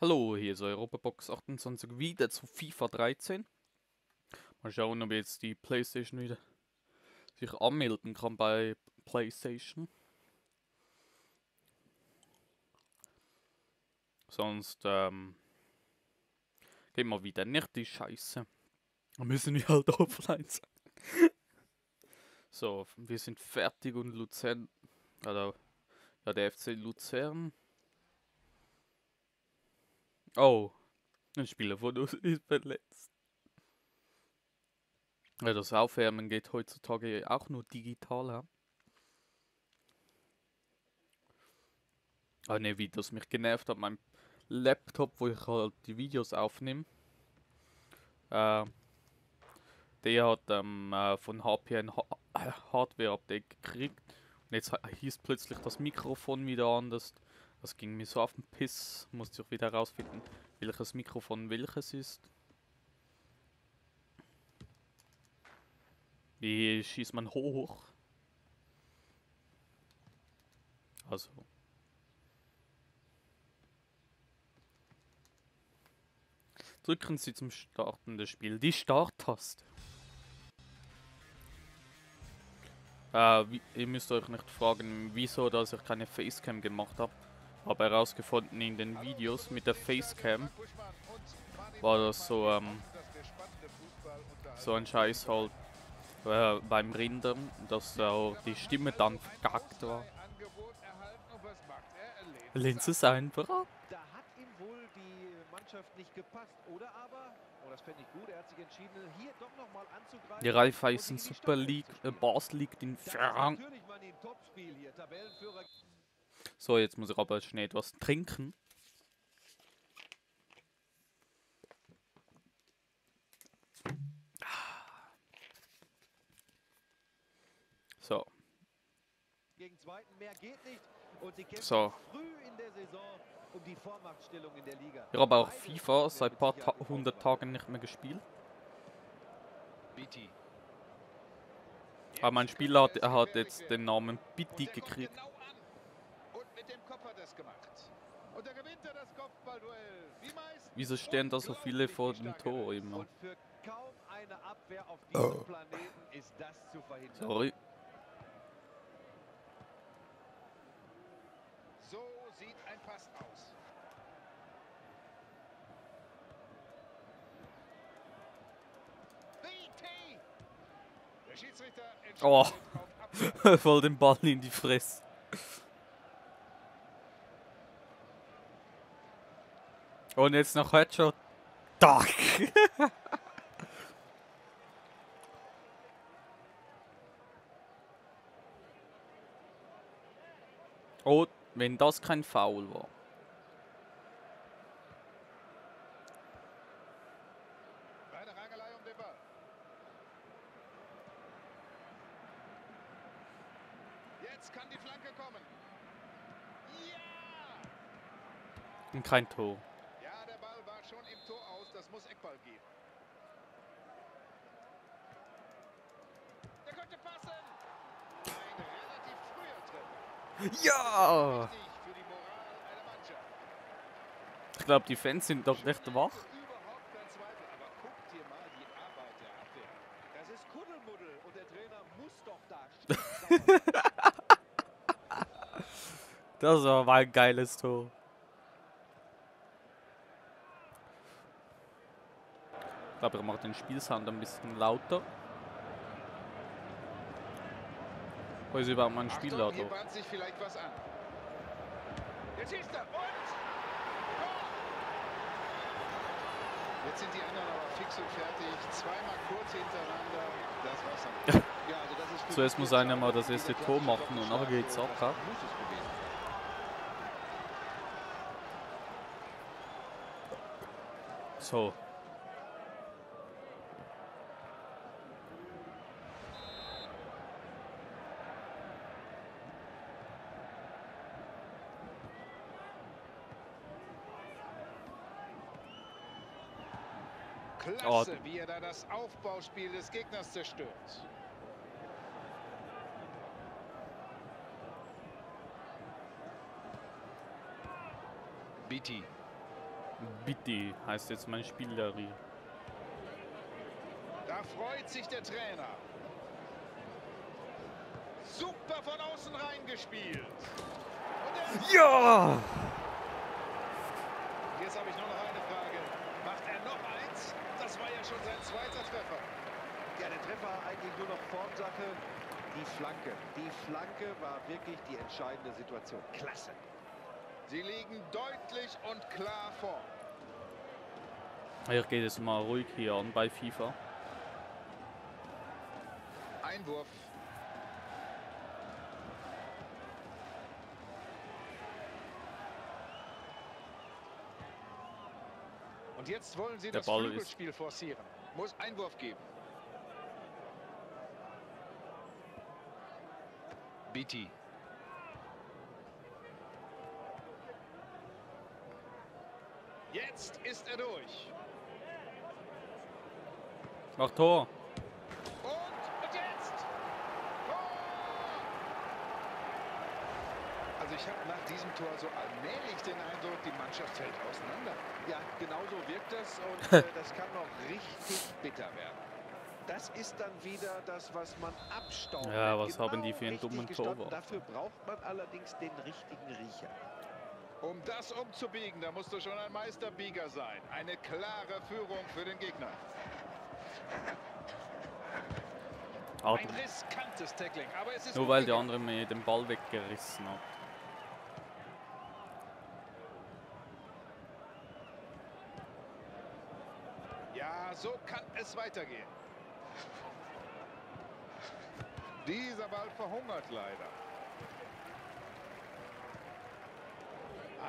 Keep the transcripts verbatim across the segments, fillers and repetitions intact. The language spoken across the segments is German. Hallo, hier ist Robertbox achtundzwanzig wieder zu FIFA dreizehn. Mal schauen, ob jetzt die Playstation wieder sich anmelden kann bei Playstation. Sonst ähm, gehen wir wieder nicht die Scheiße. Wir müssen ja halt offline sein. So, wir sind fertig und Luzern, also ja, der F C Luzern. Oh, ein Spieler von uns ist verletzt. Ja, das Aufwärmen geht heutzutage auch nur digital, ja? Ah ne, wie das mich genervt hat, mein Laptop, wo ich halt die Videos aufnehme, äh, der hat ähm, äh, von H P ein ha Hardware-Update gekriegt. Und jetzt hieß plötzlich das Mikrofon wieder anders. Das ging mir so auf den Piss, musste ich wieder herausfinden, welches Mikrofon welches ist. Wie schießt man hoch? Also. Drücken Sie zum Starten des Spiels die Starttaste. Äh, wie, ihr müsst euch nicht fragen, wieso, dass ich keine Facecam gemacht habe. Habe herausgefunden in den Videos mit der Facecam war das so ähm, so ein Scheiß halt äh, beim Rendern, dass auch die Stimme dann verkackt war. Linz ist einfach. Da hat ihm wohl die Mannschaft nicht gepasst, oder aber? Oh, das fände ich gut. Er hat sich entschieden, hier doch noch mal anzugreifen. Die Raiffeisen-Super League, äh, Bars liegt in Frank. So, jetzt muss ich aber schnell etwas trinken. So. So. Ich habe auch FIFA seit ein paar Ta hundert Tagen nicht mehr gespielt. Aber mein Spieler hat, er hat jetzt den Namen Bitti gekriegt. Wieso stehen da so viele vor dem Tor immer? Oh. Sorry. So sieht ein Pass aus. Der Schiedsrichter entscheidet. Oh, voll den Ball in die Fresse. Und jetzt noch Headshot. Tag. Oh, wenn das kein Foul war. Eine Rangelei um den Ball. Jetzt kann die Flanke kommen. Ja! Und kein Tor. Schon im Tor aus, das muss Eckball geben. Der könnte passen. Ein relativ früher Treffer. Ja! Wichtig für die Moral einer Mannschaft. Ich glaube, die Fans sind doch recht wach. Überhaupt kein Zweifel, aber guckt dir mal die Arbeit der Abwehr. Das ist Kuddelmuddel und der Trainer muss doch da stehen. Das war mal ein geiles Tor. Ich glaube, ich mache den Spielsound ein bisschen lauter. Wo ist überhaupt mein Spieler? Hier bahnt sich vielleicht was an. Jetzt schießt er und Tor! Jetzt sind die anderen aber fix und fertig. Zweimal kurz hintereinander. Das war's dann. Ja, also das ist zuerst muss einer mal das erste Tor machen und nachher geht's ab. So. Klasse, wie er da das Aufbauspiel des Gegners zerstört. Bitti. Bitte heißt jetzt mein Spiellerie. Da freut sich der Trainer. Super von außen reingespielt. Ja! Jetzt habe ich nur noch eine Frage. Macht er noch eins? Das war ja schon sein zweiter Treffer. Ja, der Treffer war eigentlich nur noch Formsache. Die Flanke. Die Flanke war wirklich die entscheidende Situation. Klasse. Sie liegen deutlich und klar vor. Hier geht es mal ruhig hier an bei FIFA. Einwurf. Und jetzt wollen sie das Flügelspiel forcieren. Muss Einwurf geben. Biti. Jetzt ist er durch. Mach Tor. Und jetzt. Tor! Also ich habe nach diesem Tor so allmählich den Eindruck, die Mannschaft fällt auseinander. Ja, genauso wirkt das und äh, das kann noch richtig bitter werden. Das ist dann wieder das, was man abstaubt. Ja, was genau haben die für einen dummen Torwart? Dafür braucht man allerdings den richtigen Riecher. Um das umzubiegen, da musst du schon ein Meisterbieger sein. Eine klare Führung für den Gegner. Out. Ein riskantes Tackling, aber es ist nur weil der andere mir den Ball weggerissen hat. Ja, so kann es weitergehen. Dieser Ball verhungert leider.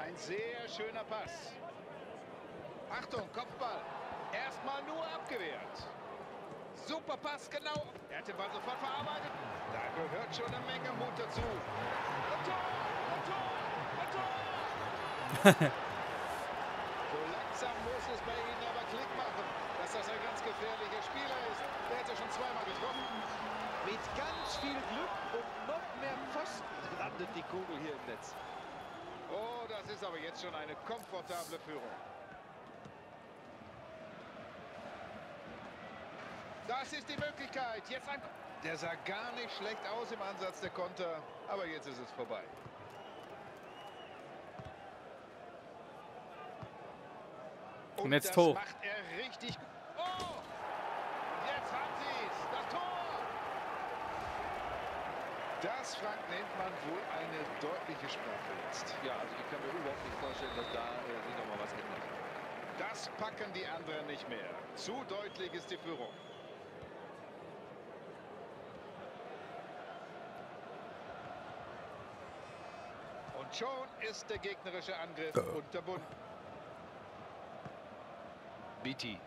Ein sehr schöner Pass. Achtung, Kopfball. Erstmal nur abgewehrt. Super Pass, genau. Er hat den Ball sofort verarbeitet. Da gehört schon eine Menge Mut dazu. Und Tor, und Tor, und Tor. So langsam muss es bei Ihnen aber Klick machen, dass das ein ganz gefährlicher Spieler ist. Der hätte schon zweimal getroffen. Mit ganz viel Glück und noch mehr Pfosten landet die Kugel hier im Netz. Oh, das ist aber jetzt schon eine komfortable Führung. Das ist die Möglichkeit. Jetzt ein... Der sah gar nicht schlecht aus im Ansatz, der Konter. Aber jetzt ist es vorbei. Und, und jetzt das hoch. Macht er richtig... Oh! Jetzt haben sie es. Das Tor! Das, Frank, nennt man wohl eine deutliche Sprache jetzt. Ja, also ich kann mir überhaupt nicht vorstellen, dass da äh, sich nochmal was ändert. Das packen die anderen nicht mehr. Zu deutlich ist die Führung. Und schon ist der gegnerische Angriff unterbunden. Biti.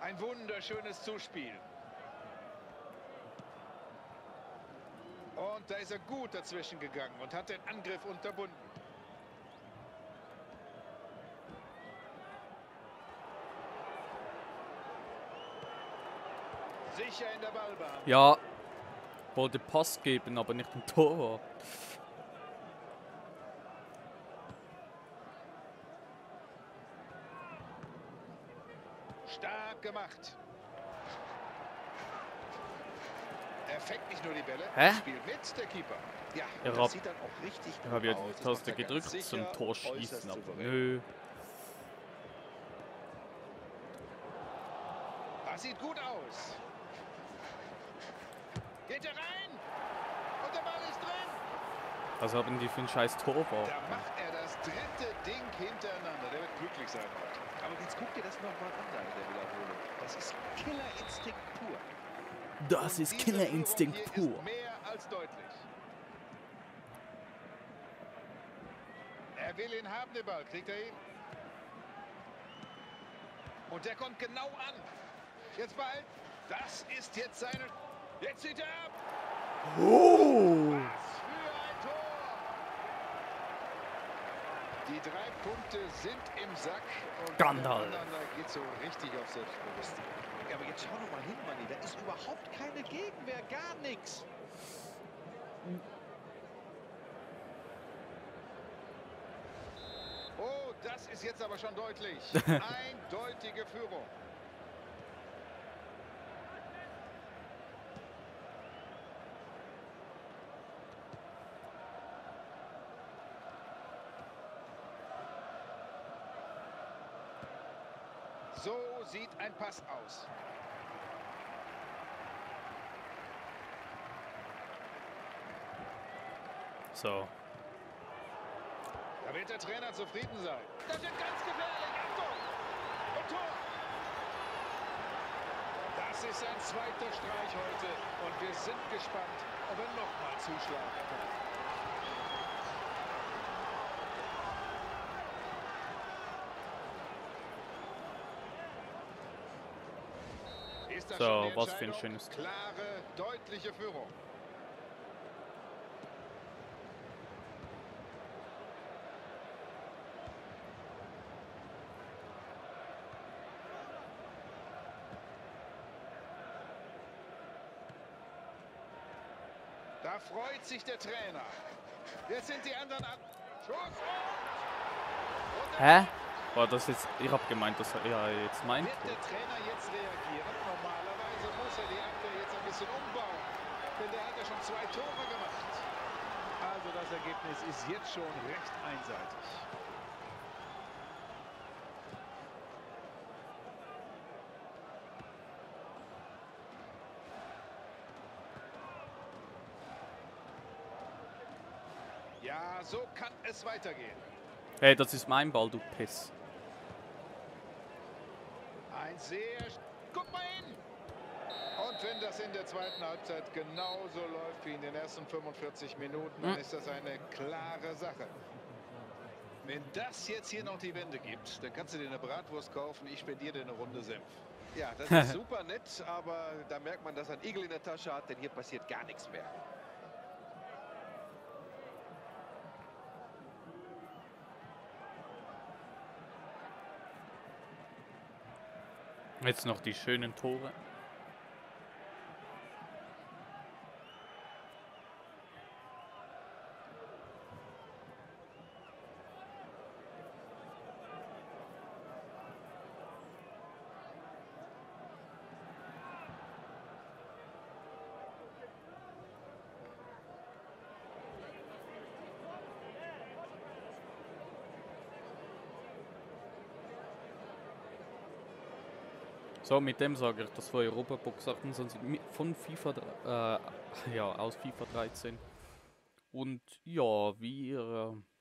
Ein wunderschönes Zuspiel. Und da ist er gut dazwischen gegangen und hat den Angriff unterbunden. Sicher in der Ballbahn. Ja, wollte Pass geben, aber nicht ein Tor. Stark gemacht. Er fängt nicht nur die Bälle, er spielt mit, der Keeper. Ja, ja, das sieht dann auch richtig gut aus. Ich habe ja die Taste gedrückt zum Tor schießen, aber nö. Das sieht gut aus. Geht er rein? Und der Ball ist drin. Was haben die für ein scheiß Torwart? Da macht er das dritte Ding hintereinander. Der wird glücklich sein heute. Aber jetzt guck dir das nochmal an, da in der Wiederholung. Das ist Killerinstinkt pur. Das ist Killerinstinkt pur. Ist mehr als deutlich. Er will ihn haben, den Ball. Kriegt er ihn? Und der kommt genau an. Jetzt bald. Das ist jetzt seine... Jetzt zieht er ab. Oh. Was für ein Tor. Die drei Punkte sind im Sack. Und Gandalf. Geht so richtig auf Selbstbewusstsein. Ja, aber jetzt schau doch mal hin, Manni, da ist überhaupt keine Gegenwehr, gar nichts. Oh, Das ist jetzt aber schon deutlich. Eindeutige Führung. So sieht ein Pass aus. So. Da wird der Trainer zufrieden sein. Das wird ganz gefährlich. Achtung! Und Tor! Das ist ein zweiter Streich heute. Und wir sind gespannt, ob er nochmal zuschlagen kann. So, was für ein schönes Klare, deutliche Führung. Da freut sich der Trainer. Jetzt sind die anderen ab. Hä? Boah, das ist, ich hab gemeint, dass er ja, jetzt meint. Wird der Trainer jetzt reagieren? Normalerweise muss er die Abwehr jetzt ein bisschen umbauen, denn der hat ja schon zwei Tore gemacht. Also das Ergebnis ist jetzt schon recht einseitig. Ja, so kann es weitergehen. Hey, das ist mein Ball, du Piss. Ein sehr... Guck mal hin! Und wenn das in der zweiten Halbzeit genauso läuft wie in den ersten fünfundvierzig Minuten, dann ist das eine klare Sache. Wenn das jetzt hier noch die Wende gibt, dann kannst du dir eine Bratwurst kaufen, ich spendiere dir eine Runde Senf. Ja, das ist super nett, aber da merkt man, dass er einen Igel in der Tasche hat, denn hier passiert gar nichts mehr. Jetzt noch die schönen Tore. So, mit dem sage ich, das war Robertbox achtundzwanzig von FIFA, äh, ja, aus FIFA dreizehn. Und ja, wie ihr... Äh